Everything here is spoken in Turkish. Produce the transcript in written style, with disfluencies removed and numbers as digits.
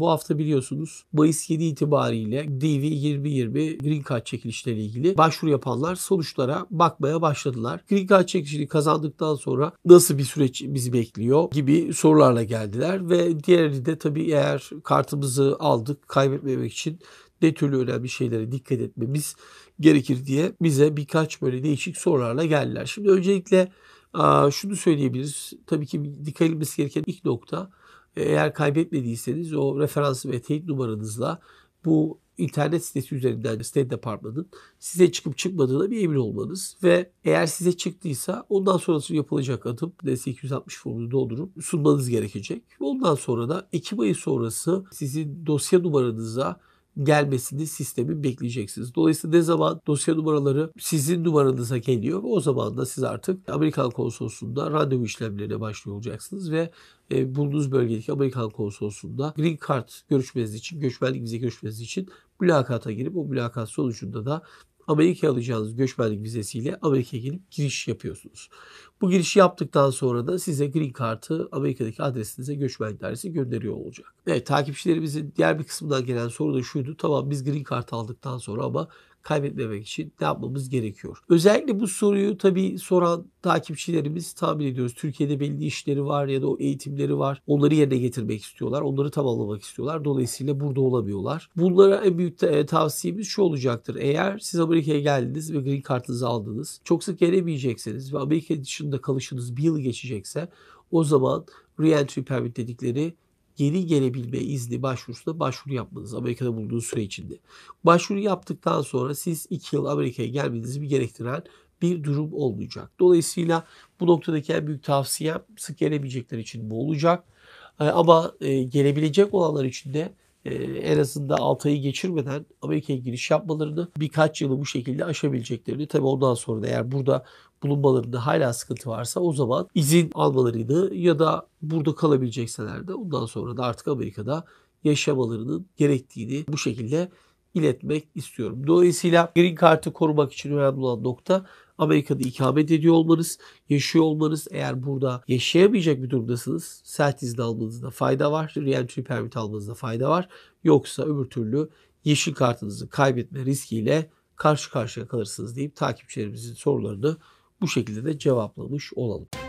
Bu hafta biliyorsunuz Mayıs 7 itibariyle DV 2020 Green Card çekilişleriyle ilgili başvuru yapanlar sonuçlara bakmaya başladılar. Green Card çekilişini kazandıktan sonra nasıl bir süreç bizi bekliyor gibi sorularla geldiler ve diğeri de tabii eğer kartımızı aldık kaybetmemek için ne türlü önemli şeylere dikkat etmemiz gerekir diye bize birkaç böyle değişik sorularla geldiler. Şimdi öncelikle şunu söyleyebiliriz. Tabii ki dikkat edilmesi gereken ilk nokta, eğer kaybetmediyseniz o referans ve teyit numaranızla bu internet sitesi üzerinden State Department'ın size çıkıp çıkmadığına bir emin olmanız ve eğer size çıktıysa ondan sonrası yapılacak adım DS-260 formunu doldurup sunmanız gerekecek. Ondan sonra da Ekim ayı sonrası sizin dosya numaranıza gelmesini sistemi bekleyeceksiniz. Dolayısıyla ne zaman dosya numaraları sizin numaranıza geliyor, o zaman da siz artık Amerikan konsolosluğunda randevu işlemlerine başlıyor olacaksınız ve bulunduğunuz bölgedeki Amerikan konsolosluğunda Green Card görüşmeniz için, göçmenlik vize görüşmeniz için mülakata girip o mülakat sonucunda da Amerika'ya alacağınız göçmenlik vizesiyle Amerika'ya gelip giriş yapıyorsunuz. Bu girişi yaptıktan sonra da size Green Card'ı Amerika'daki adresinize göçmenlik dairesi gönderiyor olacak. Evet, takipçilerimizin diğer bir kısmından gelen soru da şuydu. Tamam, biz Green Card aldıktan sonra ama kaybetmemek için ne yapmamız gerekiyor? Özellikle bu soruyu tabii soran takipçilerimiz tahmin ediyoruz. Türkiye'de belli işleri var ya da o eğitimleri var. Onları yerine getirmek istiyorlar. Onları tamamlamak istiyorlar. Dolayısıyla burada olamıyorlar. Bunlara en büyük tavsiyemiz şu olacaktır. Eğer siz Amerika'ya geldiniz ve Green Card'ınızı aldınız, çok sık gelemeyecekseniz ve Amerika dışında kalışınız bir yıl geçecekse, o zaman re-entry permit dedikleri geri gelebilme izni başvurusuna başvuru yapmanız Amerika'da bulunduğu süre içinde. Başvuru yaptıktan sonra siz 2 yıl Amerika'ya gelmenizi gerektiren bir durum olmayacak. Dolayısıyla bu noktadaki en büyük tavsiyem sık gelemeyecekler için bu olacak. Ama gelebilecek olanlar için de en azından 6 ayı geçirmeden Amerika'ya giriş yapmalarını, birkaç yılı bu şekilde aşabileceklerini, tabii ondan sonra da eğer burada bulunmalarında hala sıkıntı varsa o zaman izin almalarını ya da burada kalabilecekseler de ondan sonra da artık Amerika'da yaşamalarının gerektiğini bu şekilde iletmek istiyorum. Dolayısıyla Green Card'ı korumak için önemli olan nokta Amerika'da ikamet ediyor olmanız, yaşıyor olmanız. Eğer burada yaşayamayacak bir durumdasınız, seyahat izni almanızda fayda var, re-entry permit almanızda fayda var. Yoksa öbür türlü yeşil kartınızı kaybetme riskiyle karşı karşıya kalırsınız deyip takipçilerimizin sorularını bu şekilde de cevaplamış olalım.